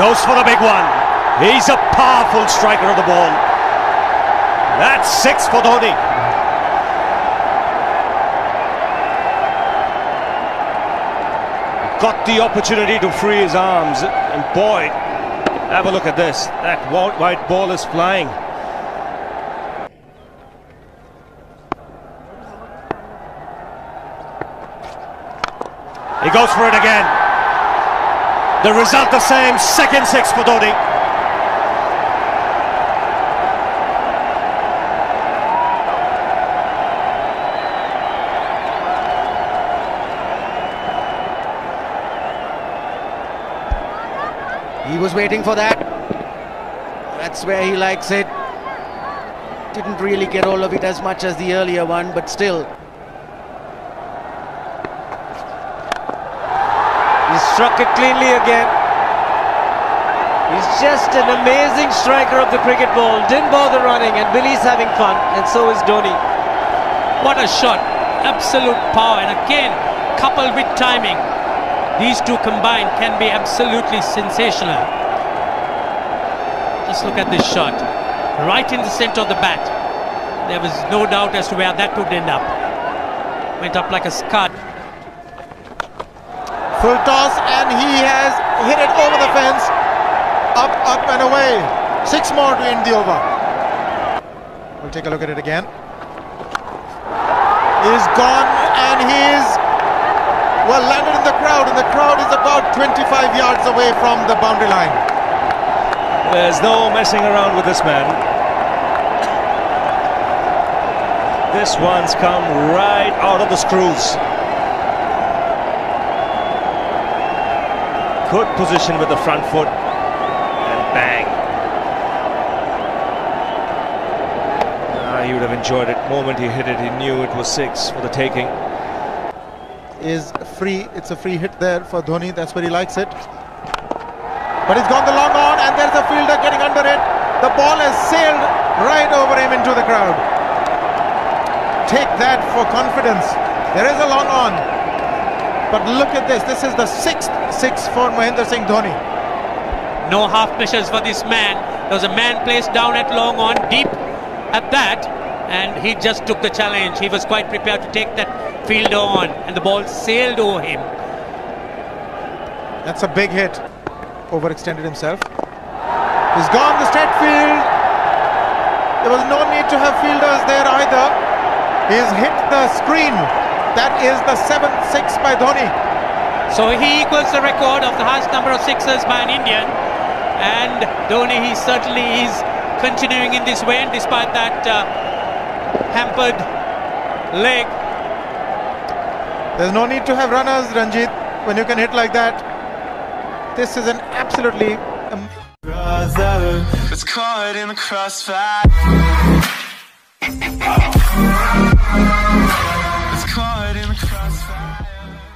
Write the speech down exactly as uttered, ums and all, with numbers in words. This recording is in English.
Goes for the big one. He's a powerful striker of the ball. That's six for Dhoni. Got the opportunity to free his arms, and boy, have a look at this. That white ball is flying. He goes for it again. The result the same, second six for Dhoni. He was waiting for that. That's where he likes it. Didn't really get all of it as much as the earlier one, but still. He struck it cleanly again. He's just an amazing striker of the cricket ball. Didn't bother running, and Billy's having fun, and so is Dhoni. What a shot. Absolute power, and again, coupled with timing. These two combined can be absolutely sensational. Just look at this shot. Right in the center of the bat. There was no doubt as to where that would end up. Went up like a scud. Full toss, and he has hit it over the fence. Up, up and away. Six more to end the over. We'll take a look at it again. He's gone, and he's... well, landed in the crowd, and the crowd is about twenty-five yards away from the boundary line. There's no messing around with this man. This one's come right out of the screws. Good position with the front foot, and bang. Ah, he would have enjoyed it. Moment he hit it, he knew it was six for the taking. Is free, it's a free hit there for Dhoni, that's where he likes it. But he's gone the long on, and there's a fielder getting under it. The ball has sailed right over him into the crowd. Take that for confidence. There is a long on. But look at this, this is the sixth six for Mahendra Singh Dhoni. No half measures for this man. There was a man placed down at long on, deep at that, and he just took the challenge. He was quite prepared to take that fielder on, and the ball sailed over him. That's a big hit. Overextended himself. He's gone the straight field. There was no need to have fielders there either. He's hit the screen. That is the seventh six by Dhoni. So he equals the record of the highest number of sixes by an Indian. And Dhoni, he certainly is continuing in this way, and despite that uh, hampered leg. There's no need to have runners, Ranjit, when you can hit like that. This is an absolutely... it's caught in the crossfire. It's caught in the crossfire.